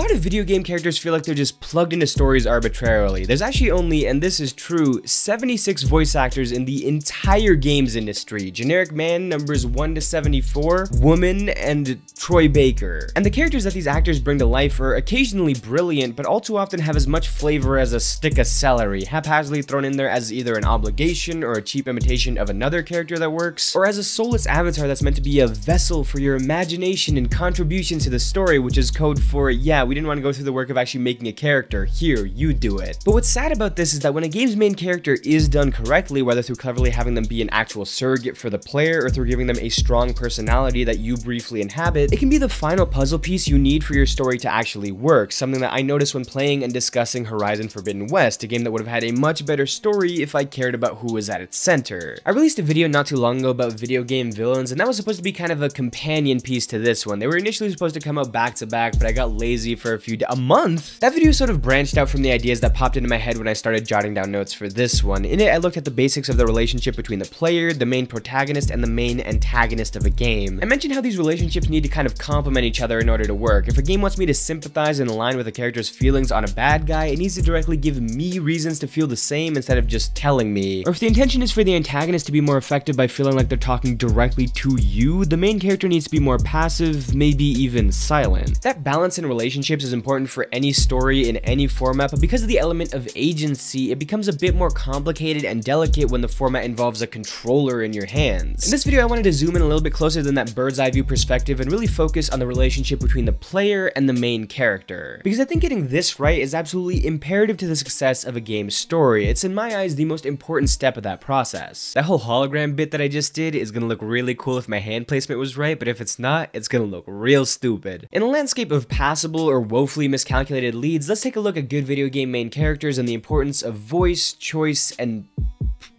lot of video game characters feel like they're just plugged into stories arbitrarily. There's actually only, and this is true, 76 voice actors in the entire games industry. Generic Man, numbers 1 to 74, Woman, and Troy Baker. And the characters that these actors bring to life are occasionally brilliant, but all too often have as much flavor as a stick of celery, haphazardly thrown in there as either an obligation or a cheap imitation of another character that works, or as a soulless avatar that's meant to be a vessel for your imagination and contributions to the story, which is code for, yeah, we didn't want to go through the work of actually making a character, here, you do it. But what's sad about this is that when a game's main character is done correctly, whether through cleverly having them be an actual surrogate for the player or through giving them a strong personality that you briefly inhabit, it can be the final puzzle piece you need for your story to actually work, something that I noticed when playing and discussing Horizon Forbidden West, a game that would have had a much better story if I cared about who was at its center. I released a video not too long ago about video game villains, and that was supposed to be kind of a companion piece to this one. They were initially supposed to come out back to back, but I got lazy for a month. That video sort of branched out from the ideas that popped into my head when I started jotting down notes for this one. In it, I looked at the basics of the relationship between the player, the main protagonist, and the main antagonist of a game. I mentioned how these relationships need to kind of complement each other in order to work. If a game wants me to sympathize and align with a character's feelings on a bad guy, it needs to directly give me reasons to feel the same instead of just telling me. Or if the intention is for the antagonist to be more effective by feeling like they're talking directly to you, the main character needs to be more passive, maybe even silent. That balance in relationships is important for any story in any format, but because of the element of agency, it becomes a bit more complicated and delicate when the format involves a controller in your hands. In this video, I wanted to zoom in a little bit closer than that bird's eye view perspective and really focus on the relationship between the player and the main character, because I think getting this right is absolutely imperative to the success of a game's story. It's, in my eyes, the most important step of that process. That whole hologram bit that I just did is gonna look really cool if my hand placement was right, but if it's not, it's gonna look real stupid. In a landscape of passable or woefully miscalculated leads, let's take a look at good video game main characters and the importance of voice, choice, and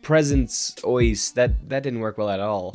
presence. Ois, that didn't work well at all.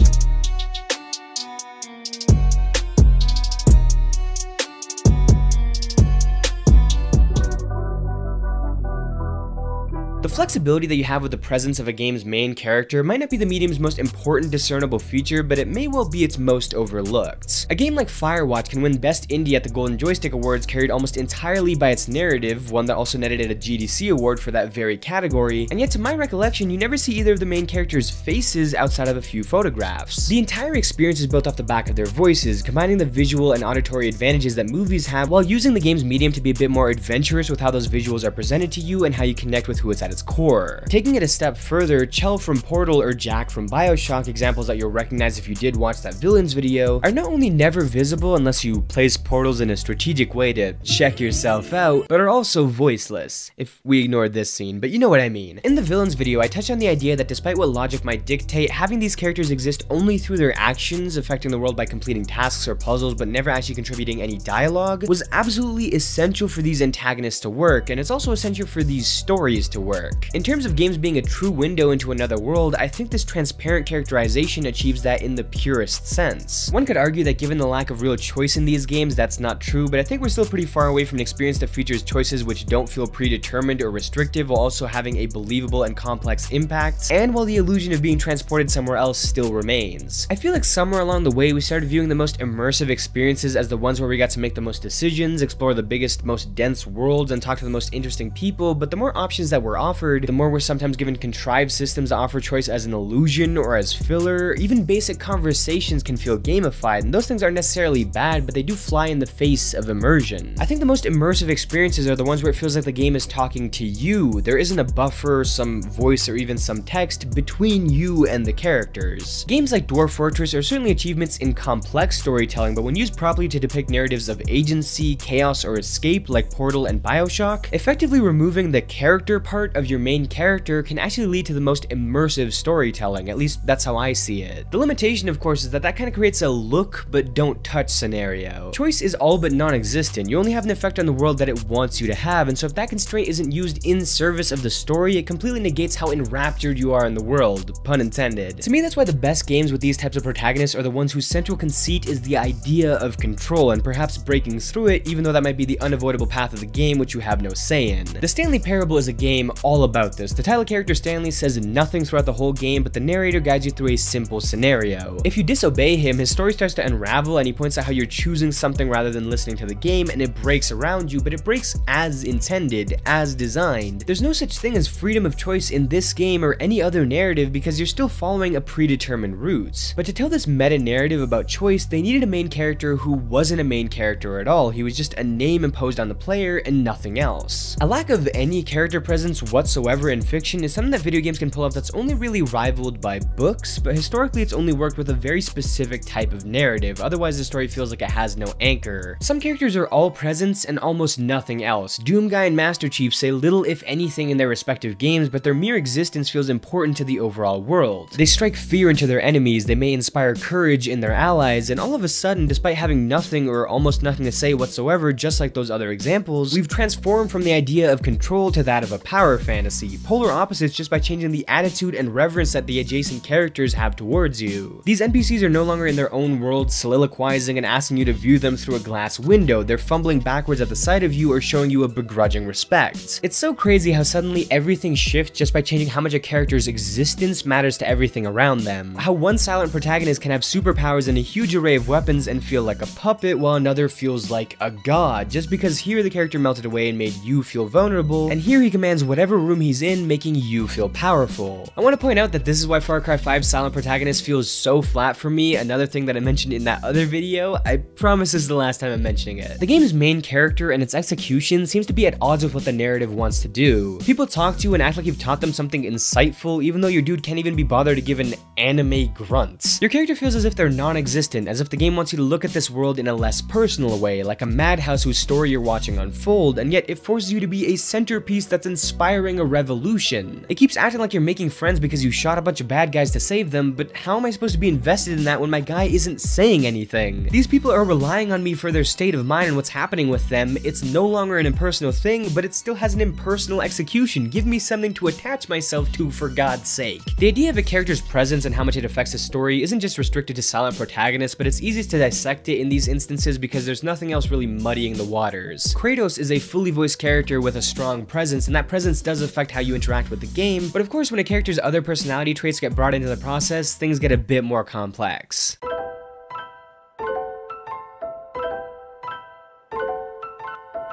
The flexibility that you have with the presence of a game's main character might not be the medium's most important discernible feature, but it may well be its most overlooked. A game like Firewatch can win Best Indie at the Golden Joystick Awards carried almost entirely by its narrative, one that also netted it a GDC award for that very category, and yet to my recollection, you never see either of the main characters' faces outside of a few photographs. The entire experience is built off the back of their voices, combining the visual and auditory advantages that movies have while using the game's medium to be a bit more adventurous with how those visuals are presented to you and how you connect with who it's at its core. Taking it a step further, Chell from Portal or Jack from Bioshock, examples that you'll recognize if you did watch that villains video, are not only never visible unless you place portals in a strategic way to check yourself out, but are also voiceless, if we ignored this scene, but you know what I mean. In the villains video, I touched on the idea that despite what logic might dictate, having these characters exist only through their actions, affecting the world by completing tasks or puzzles but never actually contributing any dialogue, was absolutely essential for these antagonists to work, and it's also essential for these stories to work. In terms of games being a true window into another world, I think this transparent characterization achieves that in the purest sense. One could argue that given the lack of real choice in these games, that's not true, but I think we're still pretty far away from an experience that features choices which don't feel predetermined or restrictive while also having a believable and complex impact, and while the illusion of being transported somewhere else still remains. I feel like somewhere along the way, we started viewing the most immersive experiences as the ones where we got to make the most decisions, explore the biggest, most dense worlds, and talk to the most interesting people, but the more options that were offered, the more we're sometimes given contrived systems that offer choice as an illusion or as filler. Even basic conversations can feel gamified, and those things aren't necessarily bad, but they do fly in the face of immersion. I think the most immersive experiences are the ones where it feels like the game is talking to you. There isn't a buffer, some voice, or even some text between you and the characters. Games like Dwarf Fortress are certainly achievements in complex storytelling, but when used properly to depict narratives of agency, chaos, or escape like Portal and Bioshock, effectively removing the character part of your main character can actually lead to the most immersive storytelling. At least that's how I see it. The limitation, of course, is that kind of creates a look but don't touch scenario. Choice is all but non-existent. You only have an effect on the world that it wants you to have, and so if that constraint isn't used in service of the story, it completely negates how enraptured you are in the world, pun intended. To me, that's why the best games with these types of protagonists are the ones whose central conceit is the idea of control and perhaps breaking through it, even though that might be the unavoidable path of the game, which you have no say in. The Stanley Parable is a game all all about this. The title character Stanley says nothing throughout the whole game, but the narrator guides you through a simple scenario. If you disobey him, his story starts to unravel and he points out how you're choosing something rather than listening to the game, and it breaks around you, but it breaks as intended, as designed. There's no such thing as freedom of choice in this game or any other narrative because you're still following a predetermined route. But to tell this meta-narrative about choice, they needed a main character who wasn't a main character at all. He was just a name imposed on the player and nothing else. A lack of any character presence whatsoever in fiction is something that video games can pull off that's only really rivaled by books, but historically it's only worked with a very specific type of narrative, otherwise the story feels like it has no anchor. Some characters are all presence and almost nothing else. Doomguy and Master Chief say little if anything in their respective games, but their mere existence feels important to the overall world. They strike fear into their enemies, they may inspire courage in their allies, and all of a sudden, despite having nothing or almost nothing to say whatsoever, just like those other examples, we've transformed from the idea of control to that of a power fantasy, polar opposites just by changing the attitude and reverence that the adjacent characters have towards you. These NPCs are no longer in their own world soliloquizing and asking you to view them through a glass window, they're fumbling backwards at the sight of you or showing you a begrudging respect. It's so crazy how suddenly everything shifts just by changing how much a character's existence matters to everything around them. How one silent protagonist can have superpowers and a huge array of weapons and feel like a puppet while another feels like a god, just because here the character melted away and made you feel vulnerable, and here he commands whatever room he's in, making you feel powerful. I want to point out that this is why Far Cry 5's silent protagonist feels so flat for me, another thing that I mentioned in that other video. I promise this is the last time I'm mentioning it. The game's main character and its execution seems to be at odds with what the narrative wants to do. People talk to you and act like you've taught them something insightful, even though your dude can't even be bothered to give an anime grunt. Your character feels as if they're non-existent, as if the game wants you to look at this world in a less personal way, like a madhouse whose story you're watching unfold, and yet it forces you to be a centerpiece that's inspiring a revolution. It keeps acting like you're making friends because you shot a bunch of bad guys to save them, but how am I supposed to be invested in that when my guy isn't saying anything? These people are relying on me for their state of mind and what's happening with them. It's no longer an impersonal thing, but it still has an impersonal execution. Give me something to attach myself to, for God's sake. The idea of a character's presence and how much it affects the story isn't just restricted to silent protagonists, but it's easiest to dissect it in these instances because there's nothing else really muddying the waters. Kratos is a fully voiced character with a strong presence, and that presence does affect how you interact with the game, but of course when a character's other personality traits get brought into the process, things get a bit more complex.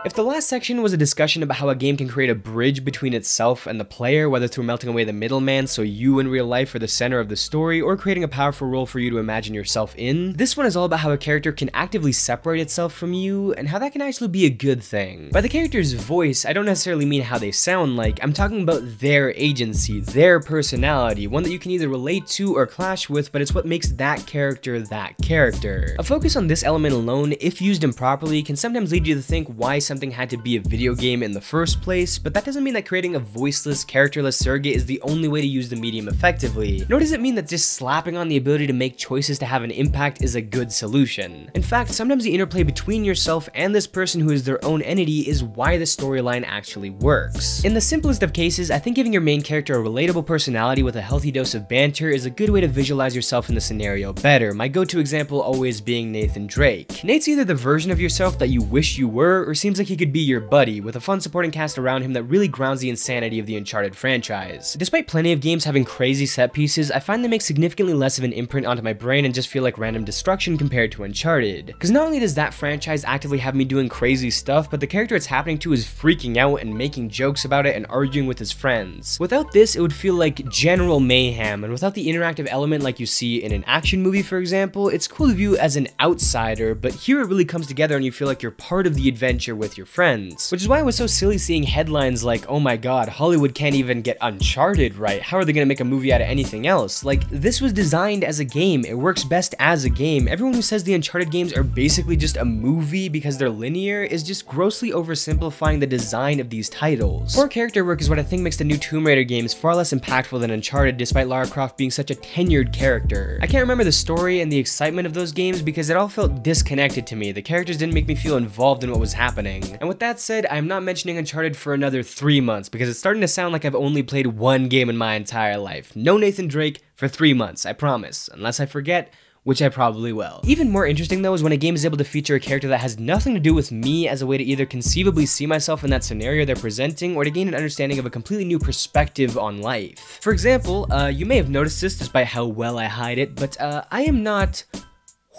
If the last section was a discussion about how a game can create a bridge between itself and the player, whether through melting away the middleman so you in real life are the center of the story, or creating a powerful role for you to imagine yourself in, this one is all about how a character can actively separate itself from you, and how that can actually be a good thing. By the character's voice, I don't necessarily mean how they sound like, I'm talking about their agency, their personality, one that you can either relate to or clash with, but it's what makes that character that character. A focus on this element alone, if used improperly, can sometimes lead you to think why something had to be a video game in the first place, but that doesn't mean that creating a voiceless, characterless surrogate is the only way to use the medium effectively, nor does it mean that just slapping on the ability to make choices to have an impact is a good solution. In fact, sometimes the interplay between yourself and this person who is their own entity is why the storyline actually works. In the simplest of cases, I think giving your main character a relatable personality with a healthy dose of banter is a good way to visualize yourself in the scenario better, my go-to example always being Nathan Drake. Nate's either the version of yourself that you wish you were, or seems like he could be your buddy, with a fun supporting cast around him that really grounds the insanity of the Uncharted franchise. Despite plenty of games having crazy set pieces, I find they make significantly less of an imprint onto my brain and just feel like random destruction compared to Uncharted. Because not only does that franchise actively have me doing crazy stuff, but the character it's happening to is freaking out and making jokes about it and arguing with his friends. Without this, it would feel like general mayhem, and without the interactive element like you see in an action movie, for example, it's cool to view as an outsider, but here it really comes together and you feel like you're part of the adventure with your friends. Which is why it was so silly seeing headlines like, oh my god, Hollywood can't even get Uncharted right, how are they gonna make a movie out of anything else? Like, this was designed as a game, it works best as a game. Everyone who says the Uncharted games are basically just a movie because they're linear is just grossly oversimplifying the design of these titles. Poor character work is what I think makes the new Tomb Raider games far less impactful than Uncharted, despite Lara Croft being such a tenured character. I can't remember the story and the excitement of those games because it all felt disconnected to me, the characters didn't make me feel involved in what was happening. And with that said, I'm not mentioning Uncharted for another 3 months because it's starting to sound like I've only played one game in my entire life. No Nathan Drake for 3 months, I promise. Unless I forget, which I probably will. Even more interesting though is when a game is able to feature a character that has nothing to do with me as a way to either conceivably see myself in that scenario they're presenting or to gain an understanding of a completely new perspective on life. For example, you may have noticed this despite how well I hide it, but I am not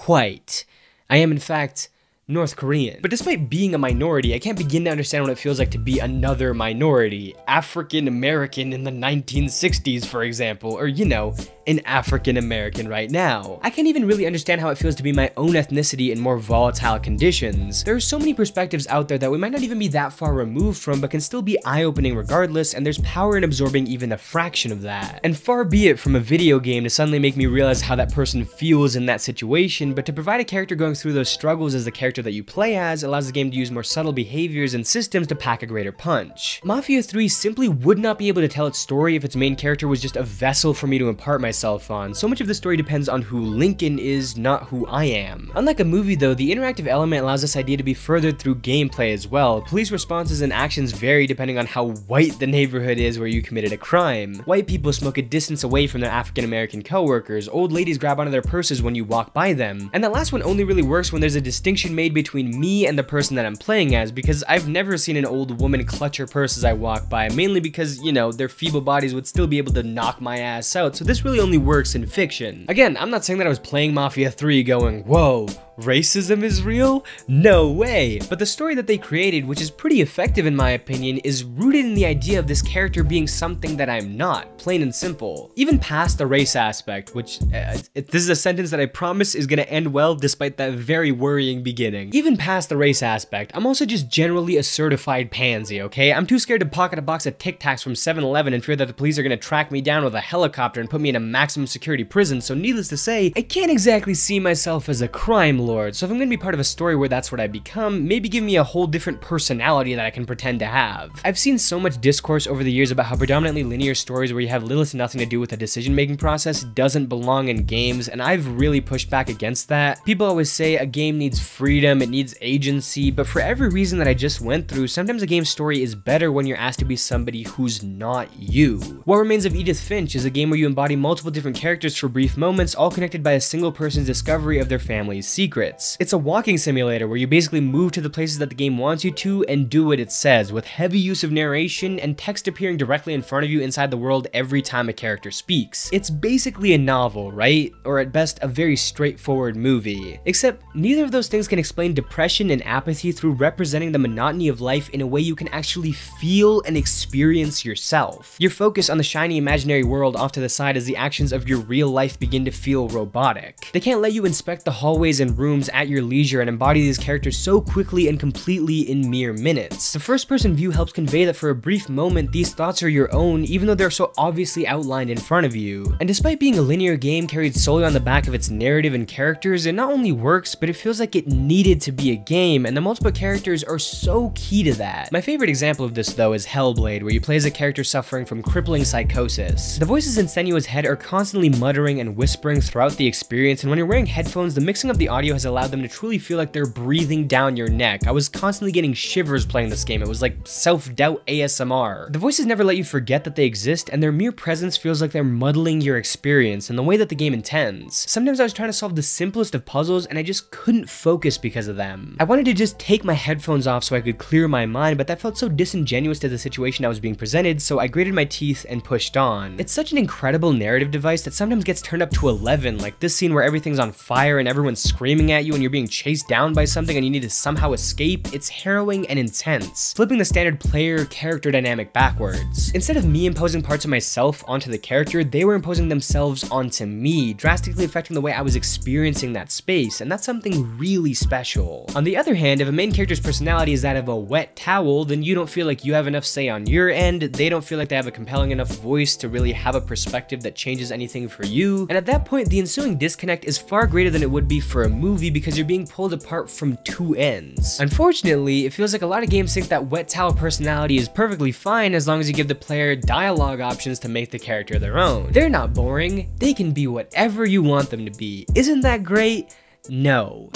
white. I am in fact North Korean. But despite being a minority, I can't begin to understand what it feels like to be another minority. African American in the 1960s, for example, or you know, an African American right now. I can't even really understand how it feels to be my own ethnicity in more volatile conditions. There are so many perspectives out there that we might not even be that far removed from, but can still be eye-opening regardless, and there's power in absorbing even a fraction of that. And far be it from a video game to suddenly make me realize how that person feels in that situation, but to provide a character going through those struggles as the character that you play as allows the game to use more subtle behaviors and systems to pack a greater punch. Mafia 3 simply would not be able to tell its story if its main character was just a vessel for me to impart myself on. So much of the story depends on who Lincoln is, not who I am. Unlike a movie though, the interactive element allows this idea to be furthered through gameplay as well. Police responses and actions vary depending on how white the neighborhood is where you committed a crime. White people smoke a distance away from their African American coworkers, old ladies grab onto their purses when you walk by them, and that last one only really works when there's a distinction made between me and the person that I'm playing as, because I've never seen an old woman clutch her purse as I walk by, mainly because, you know, their feeble bodies would still be able to knock my ass out, so this really only works in fiction. Again, I'm not saying that I was playing Mafia 3 going, whoa, racism is real? No way! But the story that they created, which is pretty effective in my opinion, is rooted in the idea of this character being something that I'm not, plain and simple. Even past the race aspect, which this is a sentence that I promise is gonna end well despite that very worrying beginning. Even past the race aspect, I'm also just generally a certified pansy, okay? I'm too scared to pocket a box of Tic Tacs from 7-Eleven and fear that the police are gonna track me down with a helicopter and put me in a maximum security prison, so needless to say, I can't exactly see myself as a crime lord, so if I'm gonna be part of a story where that's what I become, maybe give me a whole different personality that I can pretend to have. I've seen so much discourse over the years about how predominantly linear stories where you have little to nothing to do with the decision-making process doesn't belong in games, and I've really pushed back against that. People always say a game needs freedom, it needs agency, but for every reason that I just went through, sometimes a game's story is better when you're asked to be somebody who's not you. What Remains of Edith Finch is a game where you embody multiple different characters for brief moments, all connected by a single person's discovery of their family's secret. It's a walking simulator where you basically move to the places that the game wants you to and do what it says, with heavy use of narration and text appearing directly in front of you inside the world every time a character speaks. It's basically a novel, right? Or at best, a very straightforward movie. Except neither of those things can explain depression and apathy through representing the monotony of life in a way you can actually feel and experience yourself. Your focus on the shiny imaginary world off to the side as the actions of your real life begin to feel robotic. They can't let you inspect the hallways and rooms at your leisure and embody these characters so quickly and completely in mere minutes. The first-person view helps convey that for a brief moment these thoughts are your own, even though they're so obviously outlined in front of you. And despite being a linear game carried solely on the back of its narrative and characters, it not only works, but it feels like it needed to be a game, and the multiple characters are so key to that. My favorite example of this though is Hellblade, where you play as a character suffering from crippling psychosis. The voices in Senua's head are constantly muttering and whispering throughout the experience, and when you're wearing headphones, the mixing of the audio has allowed them to truly feel like they're breathing down your neck. I was constantly getting shivers playing this game. It was like self-doubt ASMR. The voices never let you forget that they exist, and their mere presence feels like they're muddling your experience in the way that the game intends. Sometimes I was trying to solve the simplest of puzzles, and I just couldn't focus because of them. I wanted to just take my headphones off so I could clear my mind, but that felt so disingenuous to the situation I was being presented, so I gritted my teeth and pushed on. It's such an incredible narrative device that sometimes gets turned up to 11, like this scene where everything's on fire and everyone's screaming at you and you're being chased down by something and you need to somehow escape. It's harrowing and intense, flipping the standard player character dynamic backwards. Instead of me imposing parts of myself onto the character, they were imposing themselves onto me, drastically affecting the way I was experiencing that space, and that's something really special. On the other hand, if a main character's personality is that of a wet towel, then you don't feel like you have enough say on your end, they don't feel like they have a compelling enough voice to really have a perspective that changes anything for you, and at that point the ensuing disconnect is far greater than it would be for a movie because you're being pulled apart from two ends. Unfortunately, it feels like a lot of games think that wet towel personality is perfectly fine as long as you give the player dialogue options to make the character their own. They're not boring, they can be whatever you want them to be. Isn't that great? No.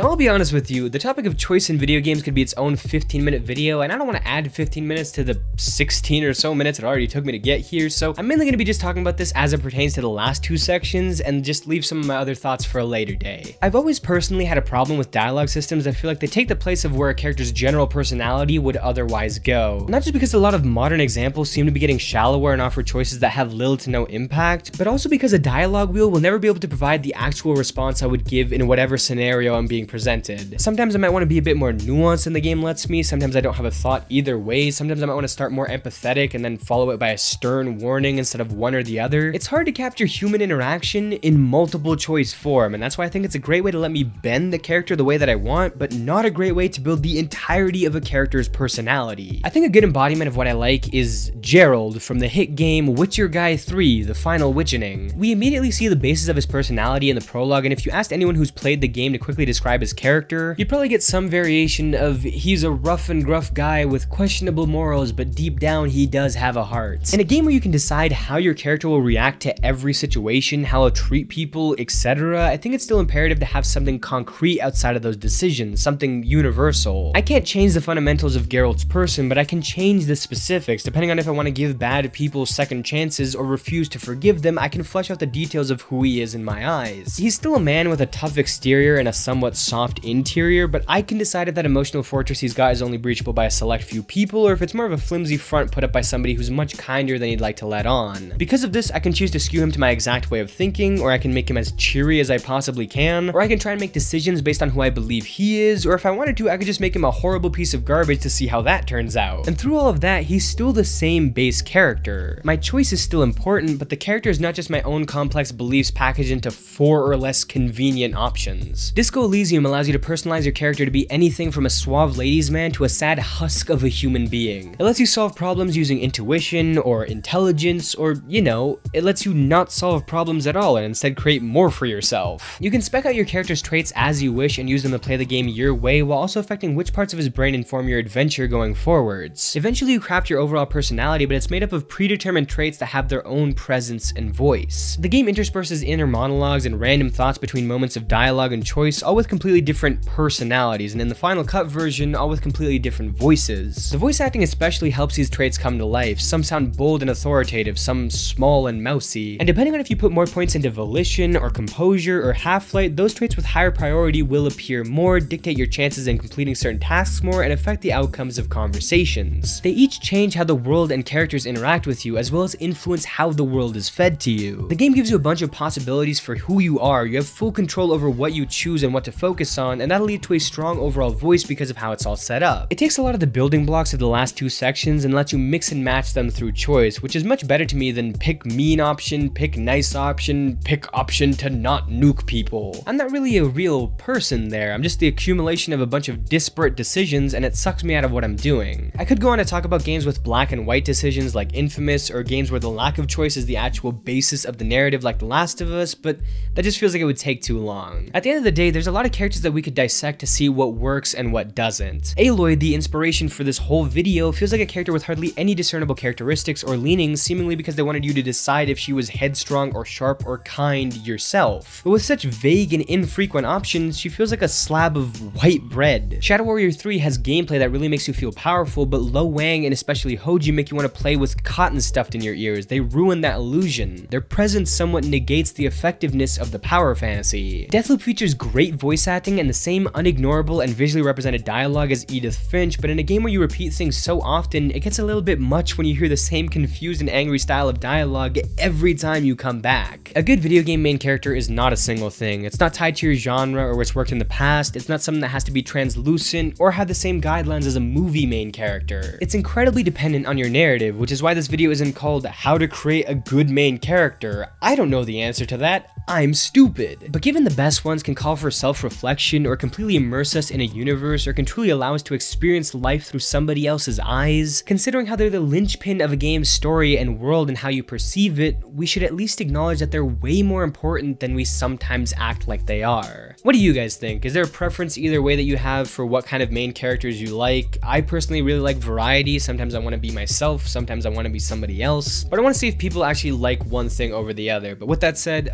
Now, I'll be honest with you, the topic of choice in video games could be its own 15-minute video, and I don't want to add 15 minutes to the 16 or so minutes it already took me to get here, so I'm mainly going to be just talking about this as it pertains to the last two sections and just leave some of my other thoughts for a later day. I've always personally had a problem with dialogue systems that feel like they take the place of where a character's general personality would otherwise go. Not just because a lot of modern examples seem to be getting shallower and offer choices that have little to no impact, but also because a dialogue wheel will never be able to provide the actual response I would give in whatever scenario I'm being presented. Sometimes I might want to be a bit more nuanced than the game lets me, sometimes I don't have a thought either way, sometimes I might want to start more empathetic and then follow it by a stern warning instead of one or the other. It's hard to capture human interaction in multiple choice form, and that's why I think it's a great way to let me bend the character the way that I want, but not a great way to build the entirety of a character's personality. I think a good embodiment of what I like is Geralt from the hit game Witcher Guy 3, The Final Witchening. We immediately see the basis of his personality in the prologue, and if you asked anyone who's played the game to quickly describe his character, you'd probably get some variation of he's a rough and gruff guy with questionable morals, but deep down he does have a heart. In a game where you can decide how your character will react to every situation, how he'll treat people, etc., I think it's still imperative to have something concrete outside of those decisions, something universal. I can't change the fundamentals of Geralt's person, but I can change the specifics. Depending on if I want to give bad people second chances or refuse to forgive them, I can flesh out the details of who he is in my eyes. He's still a man with a tough exterior and a somewhat soft interior, but I can decide if that emotional fortress he's got is only breachable by a select few people, or if it's more of a flimsy front put up by somebody who's much kinder than he'd like to let on. Because of this, I can choose to skew him to my exact way of thinking, or I can make him as cheery as I possibly can, or I can try and make decisions based on who I believe he is, or if I wanted to, I could just make him a horrible piece of garbage to see how that turns out. And through all of that, he's still the same base character. My choice is still important, but the character is not just my own complex beliefs packaged into four or less convenient options. Disco Elysium allows you to personalize your character to be anything from a suave ladies' man to a sad husk of a human being. It lets you solve problems using intuition or intelligence, or, you know, it lets you not solve problems at all and instead create more for yourself. You can spec out your character's traits as you wish and use them to play the game your way, while also affecting which parts of his brain inform your adventure going forwards. Eventually you craft your overall personality, but it's made up of predetermined traits that have their own presence and voice. The game intersperses inner monologues and random thoughts between moments of dialogue and choice, all with completely different personalities, and in the final cut version, all with completely different voices. The voice acting especially helps these traits come to life. Some sound bold and authoritative, some small and mousy, and depending on if you put more points into volition or composure or half-light, those traits with higher priority will appear more, dictate your chances in completing certain tasks more, and affect the outcomes of conversations. They each change how the world and characters interact with you, as well as influence how the world is fed to you. The game gives you a bunch of possibilities for who you are. You have full control over what you choose and what to focus on, and that'll lead to a strong overall voice because of how it's all set up. It takes a lot of the building blocks of the last two sections and lets you mix and match them through choice, which is much better to me than pick mean option, pick nice option, pick option to not nuke people. I'm not really a real person there, I'm just the accumulation of a bunch of disparate decisions, and it sucks me out of what I'm doing. I could go on to talk about games with black and white decisions like Infamous, or games where the lack of choice is the actual basis of the narrative like The Last of Us, but that just feels like it would take too long. At the end of the day, there's a lot of characters that we could dissect to see what works and what doesn't. Aloy, the inspiration for this whole video, feels like a character with hardly any discernible characteristics or leanings, seemingly because they wanted you to decide if she was headstrong or sharp or kind yourself. But with such vague and infrequent options, she feels like a slab of white bread. Shadow Warrior 3 has gameplay that really makes you feel powerful, but Lo Wang and especially Hoji make you want to play with cotton stuffed in your ears. They ruin that illusion. Their presence somewhat negates the effectiveness of the power fantasy. Deathloop features great voice acting and the same unignorable and visually represented dialogue as Edith Finch, but in a game where you repeat things so often, it gets a little bit much when you hear the same confused and angry style of dialogue every time you come back. A good video game main character is not a single thing. It's not tied to your genre or what's worked in the past. It's not something that has to be translucent or have the same guidelines as a movie main character. It's incredibly dependent on your narrative, which is why this video isn't called How to Create a Good Main Character. I don't know the answer to that. I'm stupid. But given the best ones can call for self-reflection or completely immerse us in a universe or can truly allow us to experience life through somebody else's eyes, considering how they're the linchpin of a game's story and world and how you perceive it, we should at least acknowledge that they're way more important than we sometimes act like they are. What do you guys think? Is there a preference either way that you have for what kind of main characters you like? I personally really like variety. Sometimes I want to be myself, sometimes I want to be somebody else, but I want to see if people actually like one thing over the other. But with that said,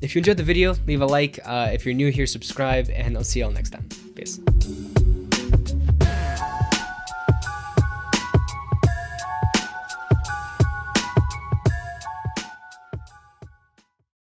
If you enjoyed the video, leave a like. If you're new here, subscribe, and I'll see y'all next time. Peace.